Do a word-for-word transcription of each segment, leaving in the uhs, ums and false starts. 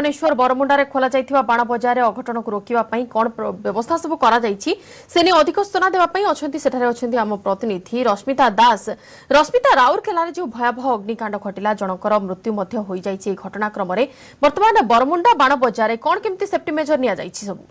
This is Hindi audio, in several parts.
भुवनेश्वर बरमुंडारे खोल जाइथिबा बाण बजार अघटन को रोकिबा पई कोन व्यवस्था सब करा जाइछि सेने अधिक सूचना देबा पई अछंती सेठारे अछंती हम प्रतिनिधि रश्मिता दास। रश्मिता, राउरकेला रे जो भयावह अग्निकांड घटिला, जनकर मृत्यु मध्य होई जाइछि। घटनाक्रम रे वर्तमान बरमुंडा बाण बजार कोन केमती सेफ्टी मेजर निया जाइछि सब?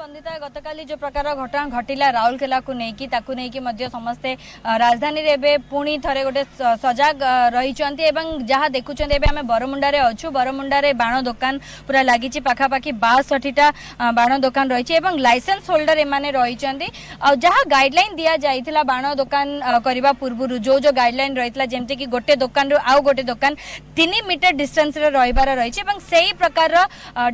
बंदिता गतकाली जो प्रकार घटना घटिला राउरकेला को नेकी ताकु नेकी मध्य समस्ते राजधानी रे पुणी थरे गोटे सजाग रही जहाँ देखुंत आम बरमुंडारे अच्छु। बरमुंडारे बाण दुकान पूरा लगी पाखापाखि बासठीटा बाण दुकान रही लाइसेंस होल्डर एमाने रही जहाँ गाइडलाइन दि जाता बाण दुकान करने पूर्व जो जो गाइडलाइन रही जमती कि गोटे दुकान आउ गोटे दुकान तीन मीटर डिस्टेंस रहीबार रही से ही प्रकार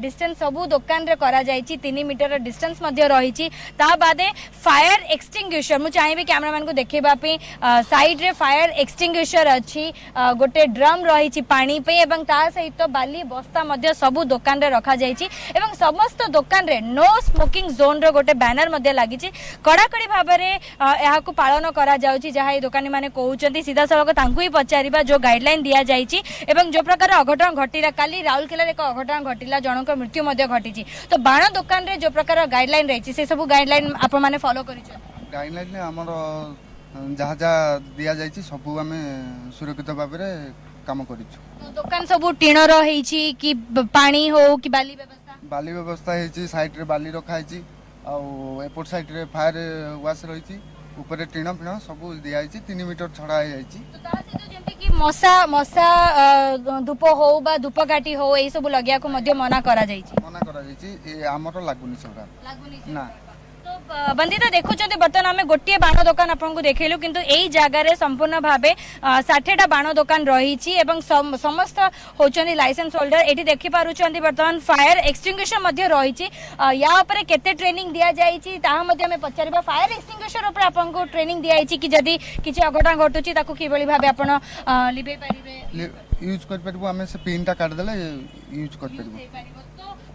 डिस्टेंस सबू दुकान तीन मीटर डिस्टेंस मध्य रही। ताबादे फायर एक्सटिंग्विशर मु चाहिए कैमरा मैन को देखा साइड रे फायर एक्सटिंग्विशर अच्छी गोटे ड्रम रही पानी पे एवं ता सहित तो बाली बस्ता मध्य सबु दुकान रे रखा जाई छि एवं समस्त दुकान रे नो स्मोकिंग जोन रो गोटे बैनर मध्य लागी छि। कड़ाकड़ी भाव में यहाँ को पालन करा जाउछि जहाँ दुकानी मैंने कहते सीधा सड़क तांकु ही पचारिबा जो गाइडलाइन दि जाइछि एवं जो प्रकार अघटन घटिला काली राउरकेला रे एक अघटन घटिला जनक मृत्यु मध्य घटिछि। तो बाण दुकान रे जो प्रकार गाइडलाइन रही से सब गाइडलाइन आप माने फॉलो करी छ गाइडलाइन ने हमर जहा जा दिया जाई छी सब हमें सुरक्षित भाव रे काम करी छ। तो दुकान सब टीण रो हेई छी कि पानी हो कि बाली व्यवस्था बाली व्यवस्था हेई छी साइड रे बाली रखाई छी आ एपोर्ट साइड रे फायर वाश रही छी ऊपर टीण पिण सब दिया जाई छी तीन मीटर छड़ा हेई छी। तो ता से तो जेंते कि मसा मसा धूप हो बा धूपकाठी हो ए सब लगिया को मध्य मना करा जाई छी मना करा जाई छी ए हमरो लागुनी सबरा लागुनी ना। तो बंदिता देखुं बर्तमान आम गोटे बाण दुकान आपको देखलु किंतु एई जगार संपूर्ण भावे साठेटा बाण दुकान रही समस्त होचंदी लाइसेंस होल्डर एटी देखि पारुचंदी। बर्तमान फायर एक्सटिंग्विशर मध्य रही या उपरे केते ट्रेनिंग दिया जाइछि ताहा मध्य आम पचारिबा। फायर एक्सटिंग्विशर उपरे आपको ट्रेनिंग दिया जाइछि कि जदि किछि अघटन घटुछि ताकु किबळी भावे आपण लिबे पारिबे यूज कर पारिबो आम से पिनटा काट देले यूज कर पारिबो।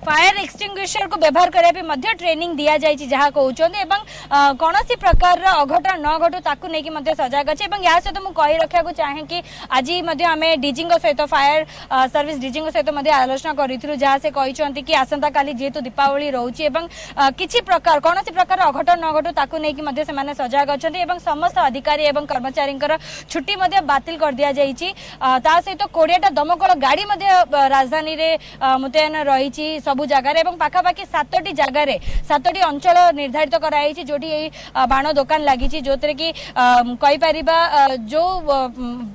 फायर एक्सटिंग्विशर को व्यवहार करने मध्य ट्रेनिंग दि जाए जहाँ कहते हैं कौन सी प्रकार अघटन न घटू ताकू नहीं सजग अच्छे। या सहित तो मुझे रखा चाहे कि आज आम डीजी सहित फायर सर्विस डीजी सहित आलोचना करूँ जहाँ से कहते कि आसंता काली जेहेतु तो दीपावली रोचे किसी प्रकार कौन सी प्रकार अघटन न घटू ताकू नहीं सजग अच्छा समस्त अधिकारी एवं कर्मचारी छुट्टी बातिल कर दि जाइए। सहित कोड़ेटा दमकल गाड़ी राजधानी मुतयन रही सबु जगार एवं पाखापाखि सातटी जगार सातटी अंचल निर्धारित कराई जो बाण दुकान लगी जो थे कि कहीपर जो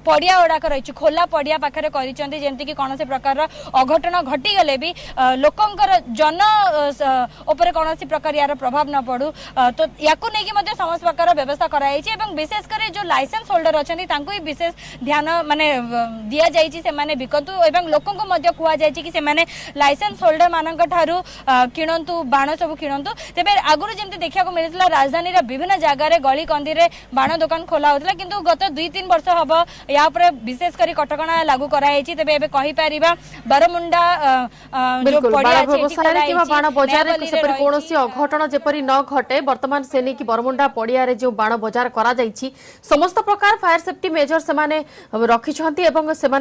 पड़िया गुड़ाक रही खोला पड़िया पाखे करमती कौन से प्रकार अघटन घटीगले भी लोकंर जन उपर कौन प्रकार यार प्रभाव न पड़ू। तो या समस्त प्रकार व्यवस्था कराई विशेषकर जो लाइसेंस होल्डर अच्छा विशेष ध्यान मान दि जाने बिकतु एवं लोक कहुई कि लाइसेंस होल्डर मान ठारू किणतु बाण सब किणतु। तेज आगुरी जमी देखा मिलता राजधानी विभिन्न जगार गली कंदी में बाण दुकान खोला होता किंतु गत दुई तीन वर्ष हम या विशेषकर कटकणा लागू कराई तेज एवं कहीपर बरमुंडा कौन अघटन जपरी न घटे बर्तमान से नहीं कि बरमुंडा पड़िया रे जो बाण बजार करा जाइछि समस्त प्रकार फायर सेफ्टी मेजर से रखी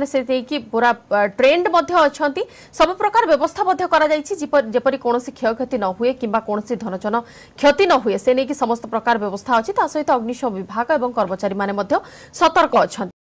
से पूरा ट्रेंड अच्छा सब प्रकार व्यवस्था जेपरी कौन क्षयति न हुए किंबा कौन धनजन क्षति न हुए से नहीं कि समस्त प्रकार व्यवस्था अच्छी सहित अग्निशम विभाग और कर्मचारी माने सतर्क अच्छा।